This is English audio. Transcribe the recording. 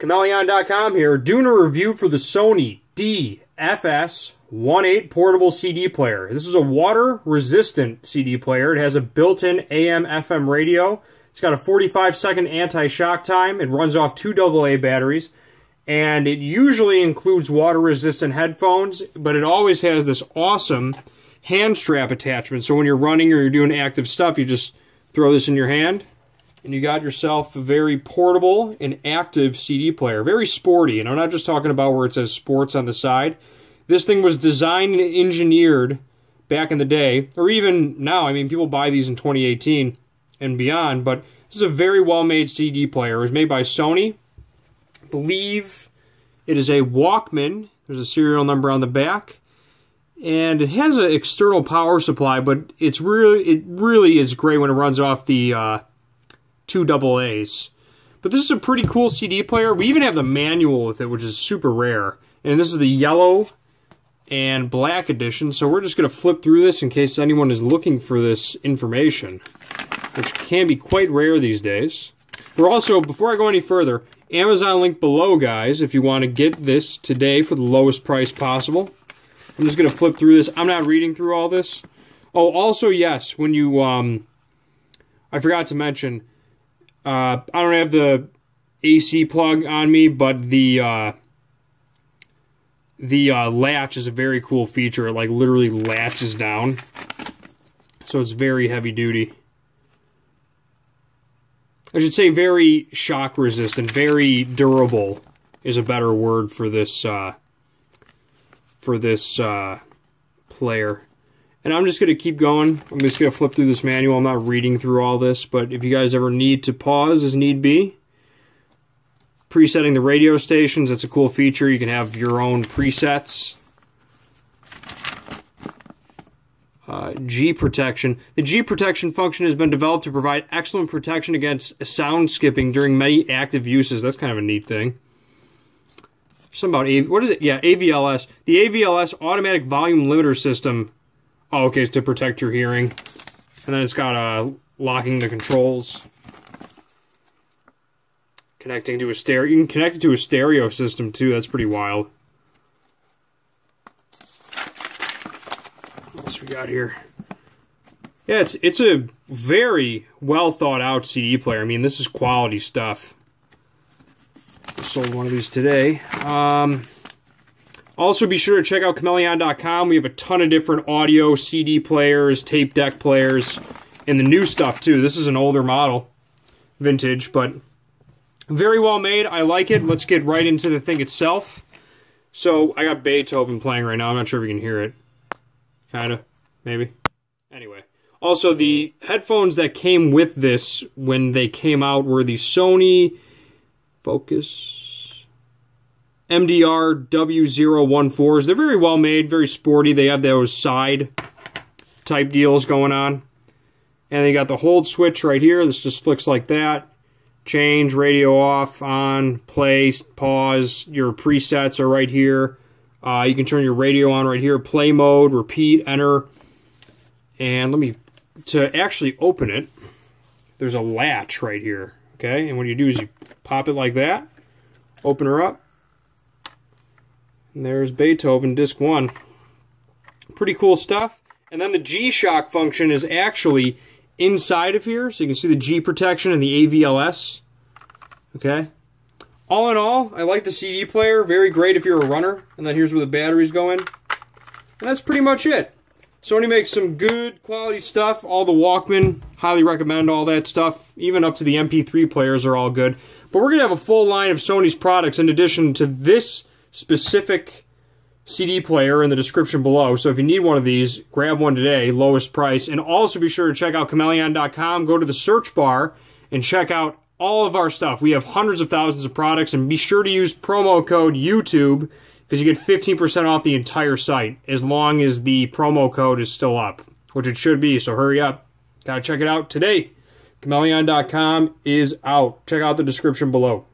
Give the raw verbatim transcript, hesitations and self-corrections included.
Chmelaeon dot com here, doing a review for the Sony D F S eighteen portable C D player. This is a water-resistant C D player. It has a built-in A M F M radio. It's got a forty-five second anti-shock time. It runs off two double A batteries. And it usually includes water-resistant headphones, but it always has this awesome hand strap attachment. So when you're running or you're doing active stuff, you just throw this in your hand, and you got yourself a very portable and active C D player. Very sporty, and I'm not just talking about where it says sports on the side. This thing was designed and engineered back in the day, or even now. I mean, people buy these in twenty eighteen and beyond, but this is a very well-made C D player. It was made by Sony. I believe it is a Walkman. There's a serial number on the back. And it has an external power supply, but it's really, it really is great when it runs off the... Uh, two double A's. But this is a pretty cool C D player. We even have the manual with it, which is super rare. And this is the yellow and black edition, so we're just going to flip through this in case anyone is looking for this information, which can be quite rare these days. We're also, before I go any further, Amazon link below, guys, if you want to get this today for the lowest price possible. I'm just going to flip through this. I'm not reading through all this. Oh, also, yes, when you, um, I forgot to mention, Uh, I don't have the A C plug on me, but the uh, the uh, latch is a very cool feature. It like literally latches down, so it's very heavy duty. I should say very shock resistant, very durable is a better word for this uh, for this uh, player. And I'm just going to keep going. I'm just going to flip through this manual. I'm not reading through all this, but if you guys ever need to pause as need be, presetting the radio stations, that's a cool feature. You can have your own presets. Uh, G-Protection. The G-Protection function has been developed to provide excellent protection against sound skipping during many active uses. That's kind of a neat thing. Something about, A what is it? Yeah, A V L S. The A V L S Automatic Volume Limiter System. Oh, okay, it's to protect your hearing. And then it's got uh, locking the controls. Connecting to a stereo. You can connect it to a stereo system, too. That's pretty wild. What else we got here? Yeah, it's, it's a very well-thought-out C D player. I mean, this is quality stuff. I sold one of these today. Um... Also, be sure to check out Chmelaeon dot com. We have a ton of different audio C D players, tape deck players, and the new stuff, too. This is an older model, vintage, but very well made. I like it. Let's get right into the thing itself. So, I got Beethoven playing right now. I'm not sure if you can hear it. Kind of, maybe. Anyway. Also, the headphones that came with this when they came out were the Sony Focus M D R W zero one fours. They're very well made, very sporty. They have those side type deals going on. And they got the hold switch right here. This just flicks like that. Change, radio off, on, play, pause. Your presets are right here. Uh, you can turn your radio on right here. Play mode, repeat, enter. And let me, to actually open it, there's a latch right here. Okay, and what you do is you pop it like that, open her up. And there's Beethoven, disc one. Pretty cool stuff. And then the G-Shock function is actually inside of here. So you can see the G-Protection and the A V L S. Okay. All in all, I like the C D player. Very great if you're a runner. And then here's where the batteries go in. And that's pretty much it. Sony makes some good quality stuff. All the Walkman, highly recommend all that stuff. Even up to the M P three players are all good. But we're going to have a full line of Sony's products in addition to this specific C D player in the description below. So if you need one of these, grab one today, lowest price. And also be sure to check out Chmelaeon dot com. Go to the search bar and check out all of our stuff. We have hundreds of thousands of products. And be sure to use promo code YouTube because you get fifteen percent off the entire site as long as the promo code is still up, which it should be. So hurry up. Gotta check it out today. Chmelaeon dot com is out. Check out the description below.